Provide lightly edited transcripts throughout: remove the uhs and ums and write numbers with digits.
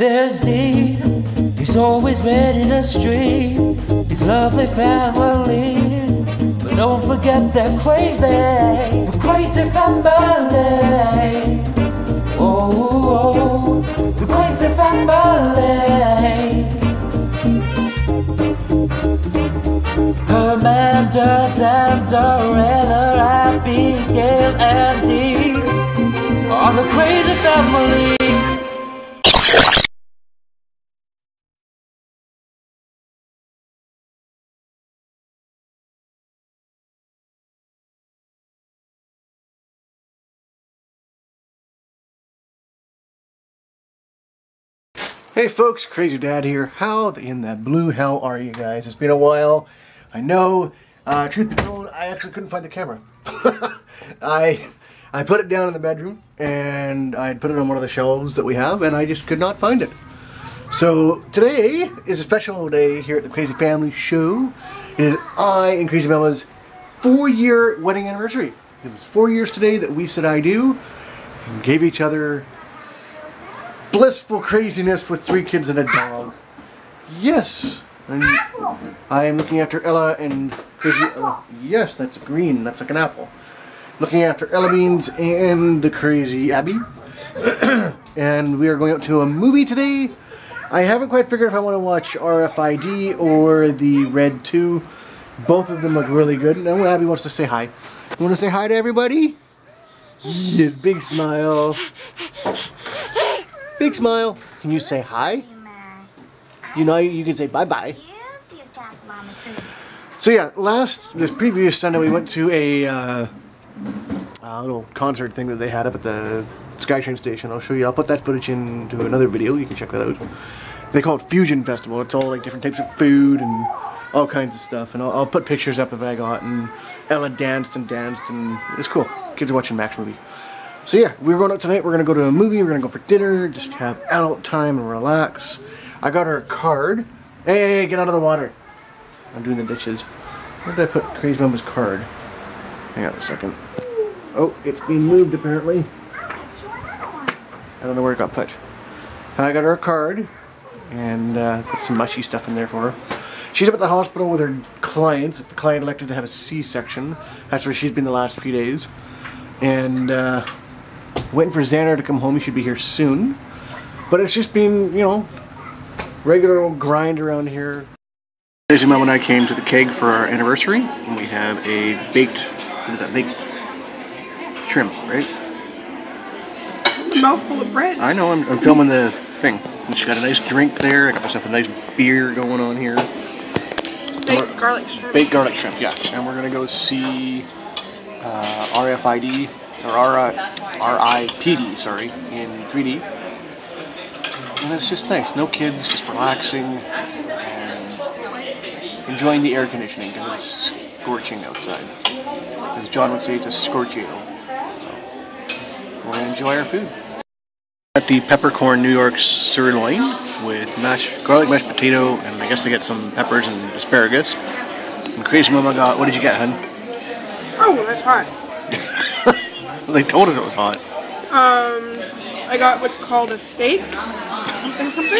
There's Dee, he's always ready to stream his lovely family. But don't forget the crazy family. Oh, oh, the crazy family. Amanda, Cinderella, Abigail, and Dee are the crazy family. Hey folks, Crazy Dad here. How in the blue hell are you guys? It's been a while. I know, truth be told, I actually couldn't find the camera. I put it down in the bedroom, and I put it on one of the shelves that we have, and I just could not find it. So today is a special day here at the Crazy Family Show. It is I and Crazy Momma's 4-year wedding anniversary. It was 4 years today that we said I do, and gave each other blissful craziness with 3 kids and a dog. Yes, I am looking after Ella and Crazy. Yes, that's green. That's like an apple. Looking after Ella Beans and the Crazy Abby, and we are going out to a movie today. I haven't quite figured if I want to watch R.I.P.D. or the Red 2. Both of them look really good. And Abby wants to say hi. You want to say hi to everybody? Yes, big smile. Big smile. Can you say hi? You know, you can say bye-bye. So yeah, this previous Sunday we went to a little concert thing that they had up at the Skytrain station. I'll show you. I'll put that footage into another video. You can check that out. They call it Fusion Festival. It's all like different types of food and all kinds of stuff. And I'll put pictures up if I got. And Ella danced and it's cool. Kids are watching Max movie. So yeah, we're going out tonight, we're going to go to a movie, we're going to go for dinner, just have adult time and relax. I got her a card. Hey, get out of the water. I'm doing the dishes. Where did I put Crazy Momma's card? Hang on a second. Oh, it's being moved apparently. I don't know where it got put. I got her a card, and put some mushy stuff in there for her. She's up at the hospital with her client. The client elected to have a C-section. That's where she's been the last few days. And waiting for Xander to come home. He should be here soon. But it's just been, you know, regular old grind around here. Crazy Mom and I came to the keg for our anniversary, and we have a baked, what is that, baked shrimp, right? Mouthful of bread. I know, I'm filming the thing. And she got a nice drink there. I got myself a nice beer going on here. Baked garlic shrimp. Baked garlic shrimp, yeah. And we're going to go see RFID. Or R.I.P.D., sorry, in 3D. And it's just nice. No kids, just relaxing and enjoying the air conditioning because it's scorching outside. As John would say, it's a scorchio. So, we're going to enjoy our food. At the Peppercorn New York sirloin with garlic mashed potato, and I guess they get some peppers and asparagus. And Crazy Mama got, what did you get, hun? Oh, that's hot. They told us it was hot. I got what's called a steak. Something?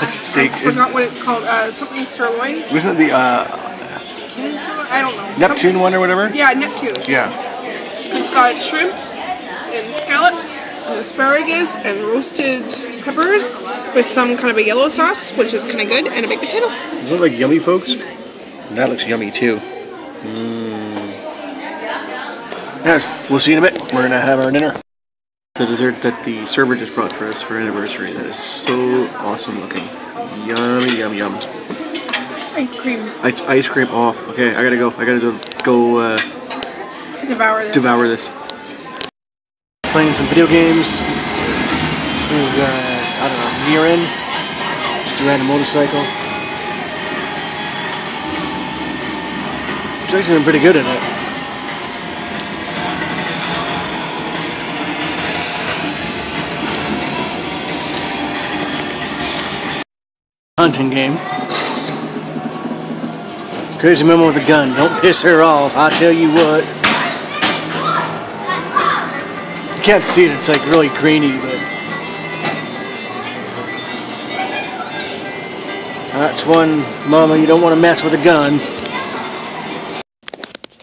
A steak. I forgot what it's called. Something sirloin. Wasn't it the, sirloin? I don't know. Neptune something. One or whatever? Yeah, Neptune. Yeah. It's got shrimp and scallops and asparagus and roasted peppers with some kind of a yellow sauce, which is kind of good, and a baked potato. Does it look like yummy, folks? That looks yummy, too. Yes, we'll see you in a bit. We're going to have our dinner. The dessert that the server just brought for us for anniversary. That is so awesome looking. Yummy, yum, yum. It's ice cream. It's ice cream off. Okay, I gotta go. I gotta go devour this. Playing some video games. This is, I don't know, near in. Just a random motorcycle. It's actually been pretty good at it. Hunting game. Crazy Mama with a gun. Don't piss her off. I'll tell you what. You can't see it. It's like really grainy, but That's one, Mama, you don't want to mess with a gun.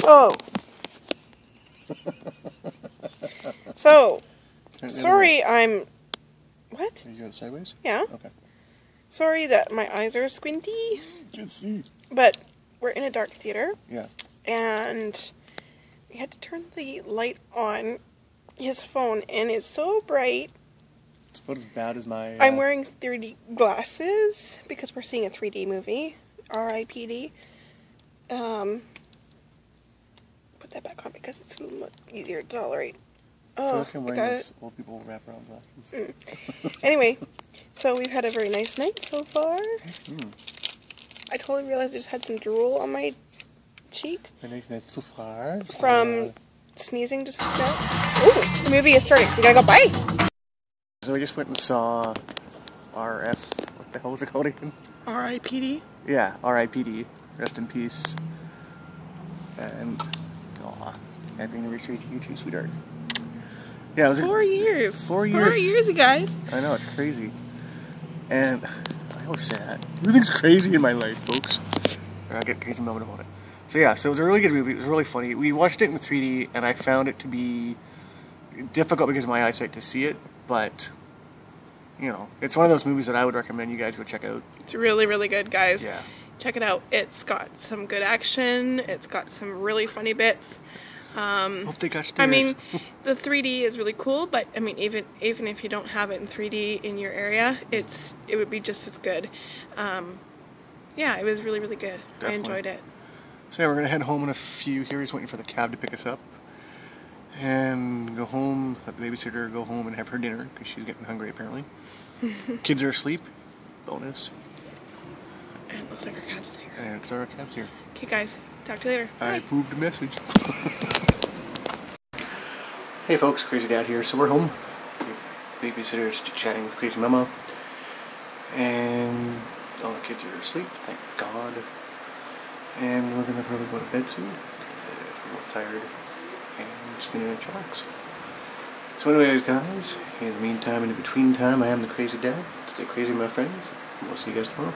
Oh. So, sorry I'm... What? Are you going sideways? Yeah. Okay. Sorry that my eyes are squinty. Just see. But we're in a dark theater. Yeah. And we had to turn the light on his phone, and it's so bright. It's about as bad as my... I'm wearing 3D glasses because we're seeing a 3D movie. R.I.P.D. Put that back on because it's a little easier to tolerate. Oh, I feel like I'm wearing those old people wraparound glasses. Mm. Anyway, so we've had a very nice night so far. Mm. I totally realized I just had some drool on my cheek. From sneezing just like that. Ooh, the movie is starting, so we gotta go. Bye! So we just went and saw what the hell was it called again? R.I.P.D.? Yeah, R.I.P.D. Rest in peace. And, aw, happy anniversary to you too, sweetheart. Yeah, it was 4 years. 4 years. 4 years, you guys. I know, it's crazy. And I always say that. Everything's crazy in my life, folks. Or I'll get Crazy Moment about it. So yeah, so it was a really good movie. It was really funny. We watched it in 3D, and I found it to be difficult because of my eyesight to see it. But, you know, it's one of those movies that I would recommend you guys go check out. It's really, really good, guys. Yeah. Check it out. It's got some good action. It's got some really funny bits. Hope they got stairs. I mean, the 3D is really cool, but I mean, even if you don't have it in 3D in your area, it would be just as good. Yeah, it was really, really good. Definitely. I enjoyed it. So yeah, we're gonna head home in a few. He's waiting for the cab to pick us up, and go home. Let the babysitter go home and have her dinner because she's getting hungry apparently. Kids are asleep. Bonus. And it looks like our cab's here. And it looks like our cab's here. Okay, guys. Talk to you later. I approved a message. Hey folks, Crazy Dad here. So we're home. Babysitter's chatting with Crazy Momma, and all the kids are asleep. Thank God. And we're gonna probably go to bed soon. We're both tired, and just gonna chillax. So, anyways, guys. In the meantime, and in between time, I am the Crazy Dad. Stay crazy, my friends. And we'll see you guys tomorrow.